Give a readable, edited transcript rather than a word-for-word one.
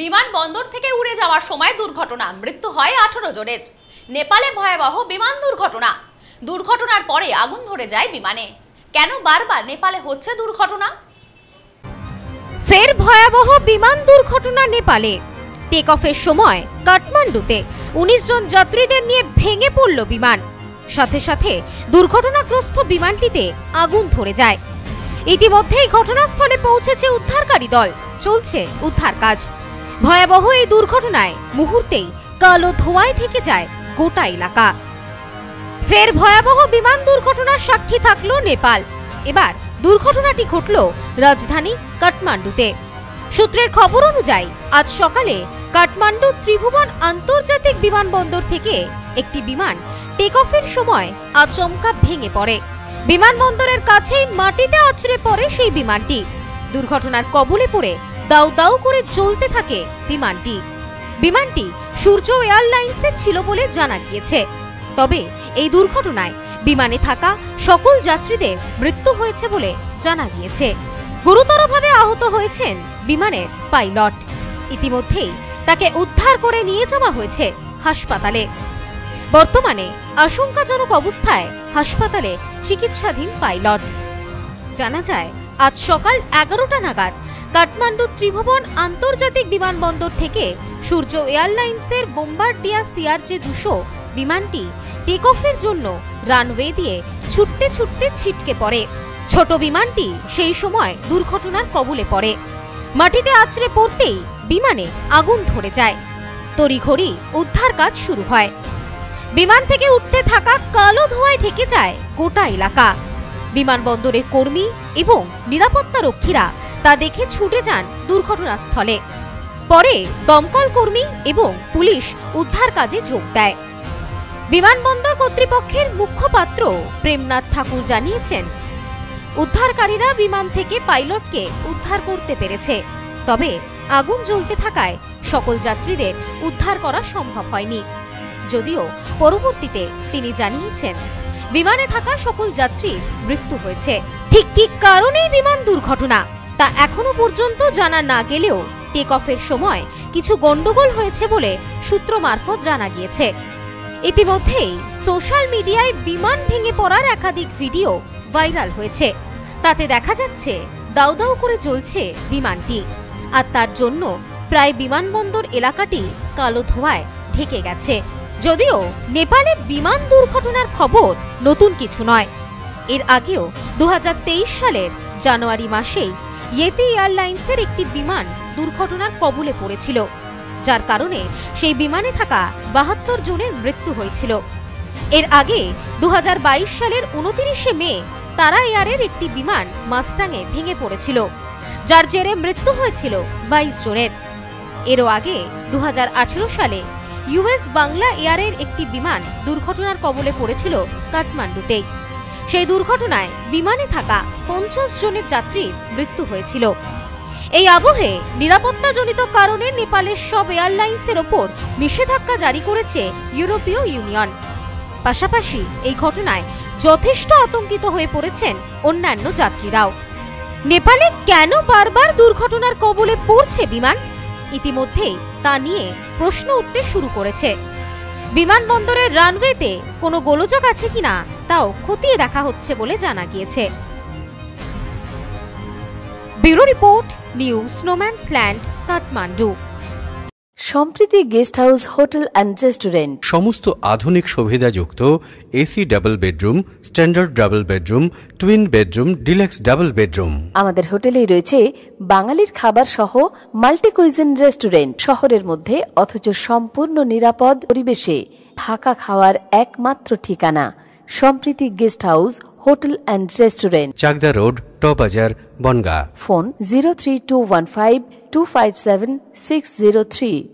বিমানবন্দর থেকে উড়ে যাওয়ার সময় দুর্ঘটনা, মৃত্যু হয় 18 জনের। নেপালে ভয়াবহ বিমান দুর্ঘটনা। দুর্ঘটনার পরে আগুন ধরে যায় বিমানে। কেন বারবার নেপালে হচ্ছে দুর্ঘটনা? ফের ভয়াবহ বিমান দুর্ঘটনা নেপালে। টেক অফের সময় কাঠমান্ডুতে 19 জন যাত্রীদের নিয়ে ভেঙে পড়ল বিমান। সাথে সাথে দুর্ঘটনাগ্রস্ত বিমানটিতে আগুন ধরে যায়। ইতিমধ্যেই ঘটনাস্থলে পৌঁছেছে উদ্ধারকারী দল, চলছে উদ্ধার কাজ। ভয়াবহ এই দুর্ঘটনায় মুহূর্তেই কালো ধোঁয়ায় ঢেকে যায় গোটা এলাকা। ফের ভয়াবহ বিমান দুর্ঘটনার সাক্ষী থাকলো নেপাল। এবার দুর্ঘটনাটি ঘটল রাজধানী কাঠমান্ডুতে। সূত্রের খবর অনুযায়ী আজ সকালে কাঠমান্ডু ত্রিভুবন আন্তর্জাতিক বিমানবন্দর থেকে একটি বিমান টেক অফের সময় আচমকা ভেঙে পড়ে। বিমানবন্দরের কাছেই মাটিতে আছড়ে পড়ে সেই বিমানটি। দুর্ঘটনার কবলে পড়ে দাউ দাউ করে চলতে থাকে বিমানটি। বিমানটি সূর্য এয়ারলাইন্সের ছিল বলে জানা গিয়েছে। তবে এই দুর্ঘটনায় বিমানে থাকা সকল যাত্রীদের মৃত্যু হয়েছে বলে জানা গিয়েছে। গুরুতরভাবে আহত হয়েছেন বিমানের পাইলট। ইতিমধ্যেই তাকে উদ্ধার করে নিয়ে যাওয়া হয়েছে হাসপাতালে। বর্তমানে আশঙ্কাজনক অবস্থায় হাসপাতালে চিকিৎসাধীন পাইলট। জানা যায় আজ সকাল 11টা নাগাদ কাঠমান্ডু ত্রিভুবন আন্তর্জাতিক বিমানবন্দর থেকে সূর্য এয়ারলাইন্সের বোম্বার্ডিয়ার CRJ-200 বিমানটি টেক অফের জন্য রানওয়ে দিয়ে ছুটতে ছুটতে ছিটকে পড়ে। ছোট বিমানটি সেই সময় দুর্ঘটনার কবলে পড়ে। মাটিতে আছড়ে পড়তেই বিমানে আগুন ধরে যায়। তড়িঘড়ি উদ্ধার কাজ শুরু হয়। বিমান থেকে উঠতে থাকা কালো ধোঁয়ায় ঢেকে যায় গোটা এলাকা। বিমানবন্দরের কর্মী এবং নিরাপত্তা রক্ষীরা তা দেখে ছুটে যান দুর্ঘটনাস্থলে। পরে দমকল কর্মী এবং পুলিশ উদ্ধার কাজে যোগ দেয়। বিমানবন্দর কর্তৃপক্ষের মুখপাত্র প্রেমনাথ ঠাকুর জানিয়েছেন, উদ্ধারকারীরা বিমান থেকে পাইলটকে উদ্ধার করতে পেরেছে। তবে আগুন জ্বলতে থাকায় সকল যাত্রীদের উদ্ধার করা সম্ভব হয়নি। যদিও পরবর্তীতে তিনি জানিয়েছেন বিমানে থাকা সকল যাত্রীর মৃত্যু হয়েছে। ঠিক কি কারণেই বিমান দুর্ঘটনা তা এখনো পর্যন্ত জানা না গেলেও টেক অফের সময় কিছু গন্ডগোল হয়েছে বলে সূত্র মারফত জানা গিয়েছে। ইতিমধ্যেই সোশ্যাল মিডিয়ায় বিমান ভেঙে পড়ার একাধিক ভিডিও ভাইরাল হয়েছে। তাতে দেখা যাচ্ছে দাউ দাউ করে জ্বলছে বিমানটি। আর তার জন্য প্রায় বিমানবন্দর এলাকাটি কালো ধোঁয়ায় ঢেকে গেছে। যদিও নেপালে বিমান দুর্ঘটনার খবর নতুন কিছু নয়। এর আগেও 2023 সালের জানুয়ারি মাসেই ইয়েতি এয়ারলাইন্সের একটি বিমান দুর্ঘটনার কবলে পড়েছিল, যার কারণে সেই বিমানে থাকা 72 জনের মৃত্যু হয়েছিল। এর আগে 2022 সালের 29 মে তারা এয়ারের একটি বিমান মাস্টাংয়ে ভেঙে পড়েছিল, যার জেরে মৃত্যু হয়েছিল 22 জনের। এরও আগে 2018 সালে US-Bangla এয়ারের একটি বিমান দুর্ঘটনার কবলে পড়েছিল কাঠমান্ডুতেই। সেই দুর্ঘটনায় বিমানে থাকা 50 জনের যাত্রীর মৃত্যু হয়েছিল। এই আবহে নিরাপত্তাজনিত কারণে নেপালের সব এয়ারলাইন্সের ওপর নিষেধাজ্ঞা জারি করেছে ইউরোপীয় ইউনিয়ন। পাশাপাশি এই ঘটনায় যথেষ্ট আতঙ্কিত হয়ে পড়েছেন অন্যান্য যাত্রীরাও। নেপালে কেন বারবার দুর্ঘটনার কবলে পড়ছে বিমান? ইতিমধ্যেই তা নিয়ে প্রশ্ন উঠতে শুরু করেছে। বিমানবন্দরের রানওয়েতে কোনো গোলযোগ আছে কিনা তাও খতিয়ে দেখা হচ্ছে বলে জানা গিয়েছে। Bureau report, news no man's land, Kathmandu. Sampriti guest house hotel and restaurant সমস্ত আধুনিক সুবিধাযুক্ত AC double bedroom, standard double bedroom, twin bedroom, deluxe double bedroom. আমাদের হোটেলেই রয়েছে বাঙালির খাবার সহ মাল্টি কুইজিন রেস্টুরেন্ট। শহরের মধ্যে অথচ সম্পূর্ণ নিরাপদ পরিবেশে থাকা খাওয়ার একমাত্র ঠিকানা Sampriti guest house hotel and restaurant, Chakdah road, টবাজার, বনগা। ফোন 0321525760।